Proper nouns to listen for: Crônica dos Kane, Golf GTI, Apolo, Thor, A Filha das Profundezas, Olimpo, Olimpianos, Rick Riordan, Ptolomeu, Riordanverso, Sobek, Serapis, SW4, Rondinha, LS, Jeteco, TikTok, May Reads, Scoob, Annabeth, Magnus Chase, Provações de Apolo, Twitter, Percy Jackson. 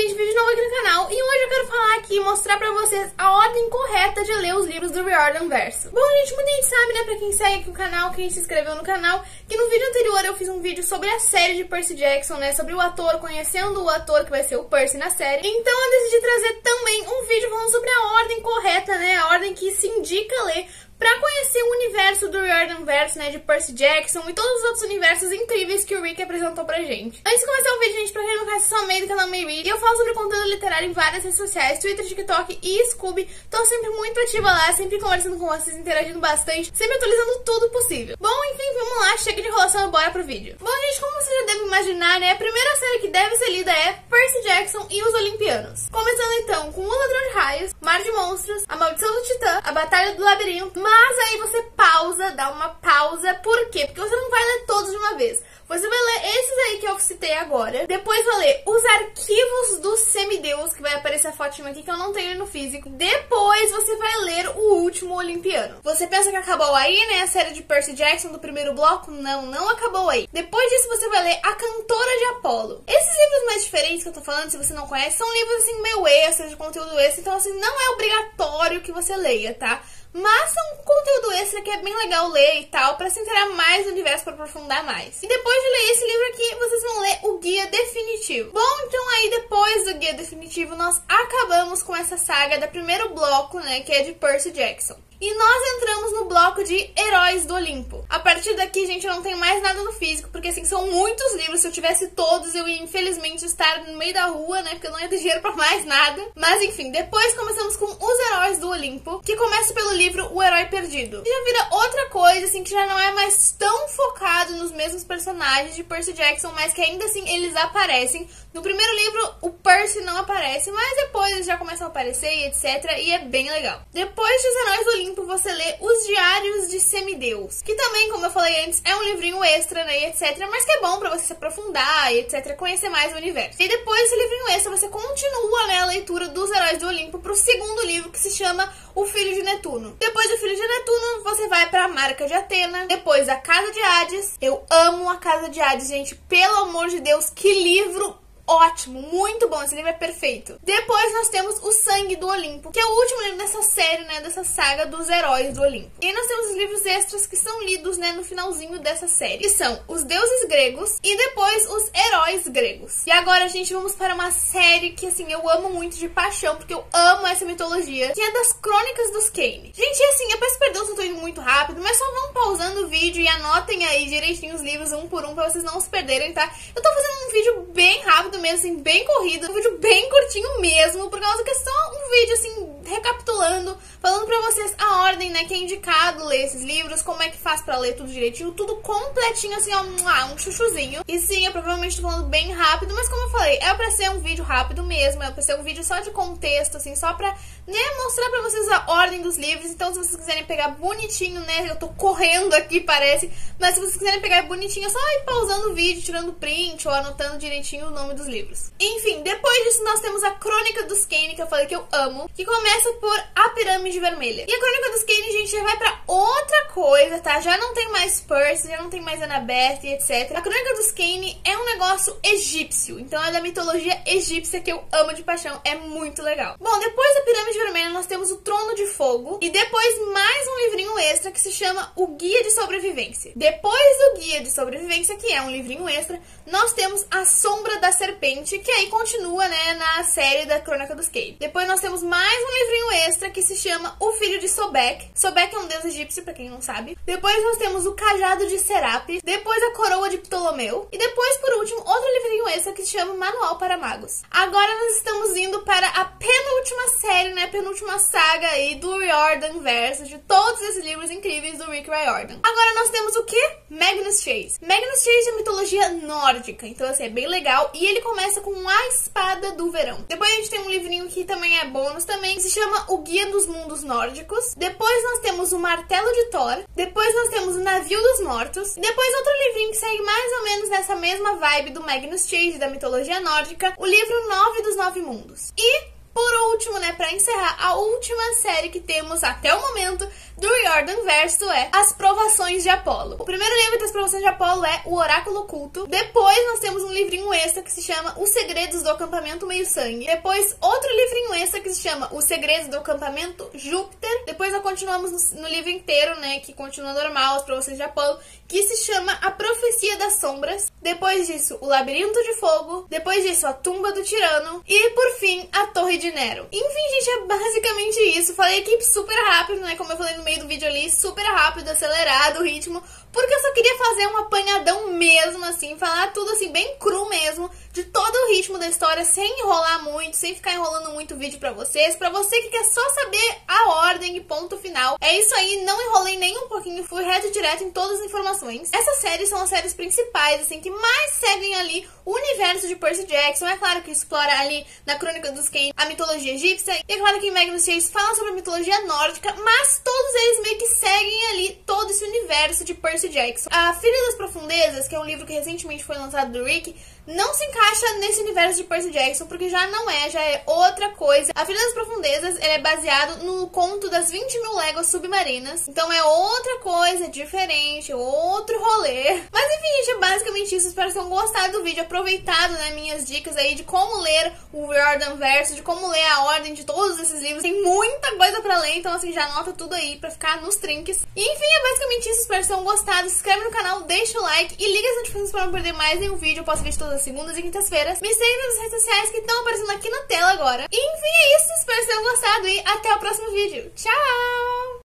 gente, vídeo novo aqui no canal, e hoje eu quero falar aqui e mostrar pra vocês a ordem correta de ler os livros do Riordanverso. Bom, gente, muita gente sabe, né, pra quem segue aqui o canal, quem se inscreveu no canal, que no vídeo anterior eu fiz um vídeo sobre a série de Percy Jackson, né, sobre o ator, conhecendo o ator que vai ser o Percy na série. Então eu decidi trazer também um vídeo falando sobre a ordem correta, né, a ordem que se indica ler, pra conhecer o universo do Riordanverso, né, de Percy Jackson e todos os outros universos incríveis que o Rick apresentou pra gente. Antes de começar o vídeo, gente, pra quem não conhece, sou a May do canal May Read, e eu falo sobre conteúdo literário em várias redes sociais, Twitter, TikTok e Scoob. Tô sempre muito ativa lá, sempre conversando com vocês, interagindo bastante, sempre atualizando tudo possível. Bom, enfim, vamos lá, chega de enrolação e bora pro vídeo. Bom, gente, como vocês já devem imaginar, né, a primeira série que deve ser lida é Percy Jackson e os Olimpianos. Começando então com O Ladrão de Raios, Mar de Monstros, A Maldição do Titã, A Batalha do Labirinto. Mas aí você pausa, dá uma pausa, por quê? Porque você não vai ler todos de uma vez. Você vai ler esses aí que eu citei agora, depois vai ler Os Arquivos do Semideus, que vai aparecer a fotinha aqui que eu não tenho no físico, depois você vai ler O Último Olimpiano. Você pensa que acabou aí, né, a série de Percy Jackson do primeiro bloco? Não, não acabou aí. Depois disso você vai ler A Cantora de Apolo. Esses livros mais diferentes que eu tô falando, se você não conhece, são livros assim meio extras, de conteúdo extra, então assim, não é obrigatório que você leia, tá? Mas são conteúdo extra que é bem legal ler e tal, pra se inteirar mais do universo, pra aprofundar mais. E depois de ler esse livro aqui, vocês vão ler o Guia Definitivo. Bom, então aí depois do Guia Definitivo, nós acabamos com essa saga do primeiro bloco, né, que é de Percy Jackson. E nós entramos no bloco de Heróis do Olimpo. A partir daqui, gente, eu não tenho mais nada no físico, porque assim, são muitos livros. Se eu tivesse todos, eu ia infelizmente estar no meio da rua, né, porque eu não ia ter dinheiro pra mais nada. Mas enfim, depois começamos com Os Heróis do Olimpo, que começa pelo livro O Herói Perdido. E já vira outra coisa, assim, que já não é mais tão focado nos mesmos personagens de Percy Jackson, mas que ainda assim eles aparecem. No primeiro livro, o Percy não aparece, mas depois eles já começam a aparecer e etc, e é bem legal. Depois de Os Heróis do Olimpo, você lê Os Diários de Semideus, que também, como eu falei antes, é um livrinho extra, né, e etc, mas que é bom pra você se aprofundar e etc, conhecer mais o universo. E depois desse livrinho extra, você continua, né, a leitura dos Heróis do Olimpo pro segundo livro, que se chama O Filho de Netuno. Depois do Filho de Netuno, você vai pra Marca de Atena, depois A Casa de Hades. Eu amo A Casa de Hades, gente, pelo amor de Deus, que livro ótimo, muito bom, esse livro é perfeito. Depois nós temos O Sangue do Olimpo, que é o último livro dessa série, né, dessa saga dos Heróis do Olimpo. E nós temos os livros extras que são lidos, né, no finalzinho dessa série, que são Os Deuses Gregos e depois Os Heróis Gregos. E agora, gente, vamos para uma série que, assim, eu amo muito de paixão, porque eu amo essa mitologia, que é das Crônicas dos Kane. Gente, assim, eu peço perdão se eu tô indo muito rápido, mas só vão pausando o vídeo e anotem aí direitinho os livros um por um pra vocês não se perderem, tá? Eu tô fazendo um vídeo bem rápido mesmo, assim, bem corrido, um vídeo bem curtinho mesmo, por causa que é só um vídeo, assim, recapitulando, falando pra vocês a ordem, né, que é indicado ler esses livros, como é que faz pra ler tudo direitinho, tudo completinho, assim, ó, um chuchuzinho. E sim, eu provavelmente tô falando bem rápido, mas como eu falei, é pra ser um vídeo rápido mesmo, é pra ser um vídeo só de contexto, assim, só pra, né, mostrar pra vocês a ordem dos livros. Então, se vocês quiserem pegar bonitinho, né, eu tô correndo aqui, parece, mas se vocês quiserem pegar bonitinho, é só ir pausando o vídeo, tirando print ou anotando direitinho o nome dos livros. Enfim, depois disso nós temos a Crônica dos Kane, que eu falei que eu amo, que começa por A Pirâmide Vermelha. E a Crônica dos Kane, gente, já vai pra outra coisa, tá? Já não tem mais Percy, já não tem mais Annabeth e etc. A Crônica dos Kane é um negócio egípcio, então é da mitologia egípcia, que eu amo de paixão, é muito legal. Bom, depois da Pirâmide Vermelha nós temos o Trono de Fogo e depois mais um livrinho extra que se chama O Guia de Sobrevivência. Depois do Guia de Sobrevivência, que é um livrinho extra, nós temos A Sombra da Serpente, que aí continua, né, na série da Crônica dos Kane. Depois nós temos mais um livrinho extra que se chama O Filho de Sobek. Sobek é um deus egípcio, pra quem não sabe. Depois nós temos O Cajado de Serapis, depois A Coroa de Ptolomeu e depois, por último, outro livrinho extra que se chama Manual para Magos. Agora nós estamos indo para a penúltima série, né, a penúltima saga aí do Riordanverso, de todos esses livros incríveis do Rick Riordan. Agora nós temos o que? Magnus Chase. Magnus Chase é mitologia nórdica, então assim, é bem legal, e ele começa com A Espada do Verão. Depois a gente tem um livrinho que também é bônus também, que se chama O Guia dos Mundos Nórdicos. Depois nós temos O Martelo de Thor. Depois nós temos O Navio dos Mortos. Depois outro livrinho que segue mais ou menos nessa mesma vibe do Magnus Chase, da mitologia nórdica, o livro 9 dos 9 Mundos. E por último, né, pra encerrar, a última série que temos até o momento do Riordanverso é As Provações de Apolo. O primeiro livro das Provações de Apolo é O Oráculo Oculto. Depois nós temos um livrinho extra que se chama Os Segredos do Acampamento Meio-Sangue. Depois outro livrinho extra que se chama Os Segredos do Acampamento Júpiter. Depois nós continuamos no livro inteiro, né, que continua normal, As Provações de Apolo, que se chama A Profecia das Sombras. Depois disso, O Labirinto de Fogo. Depois disso, A Tumba do Tirano. E por fim, A Torre de Nero. Enfim, gente, é basicamente isso. Falei aqui super rápido, né, como eu falei no meio do vídeo ali, super rápido, acelerado o ritmo, porque eu só queria fazer um apanhadão mesmo, assim, falar tudo assim, bem cru mesmo, de todo o ritmo da história, sem enrolar muito, sem ficar enrolando muito o vídeo pra vocês, pra você que quer só saber a ordem e ponto final. É isso aí, não enrolei nem um pouquinho, fui reto e direto em todas as informações. Essas séries são as séries principais, assim, que mais seguem ali o universo de Percy Jackson. É claro que explora ali na Crônica dos Kane a mitologia egípcia, e é claro que Magnus Chase fala sobre a mitologia nórdica, mas todos eles meio que seguem ali todo esse universo de Percy Jackson. A Filha das Profundezas, que é um livro que recentemente foi lançado do Rick, não se encaixa nesse universo de Percy Jackson, porque já não é, já é outra coisa. A Filha das Profundezas, ela é baseado no conto das 20 mil léguas submarinas, então é outra coisa, diferente, outro rolê. Mas enfim, gente, é basicamente isso. Espero que vocês tenham gostado do vídeo, aproveitado, né, minhas dicas aí de como ler o Riordanverso, de como ler a ordem de todos esses livros. Tem muita coisa pra ler, então assim, já anota tudo aí pra ficar nos trinques. E enfim, é basicamente isso. Espero que vocês tenham gostado. Se inscreve no canal, deixa o like e liga as notificações pra não perder mais nenhum vídeo. Eu posso ver todas segundas e quintas-feiras. Me segue nas redes sociais que estão aparecendo aqui na tela agora. E, enfim, é isso. Espero que tenham gostado e até o próximo vídeo. Tchau!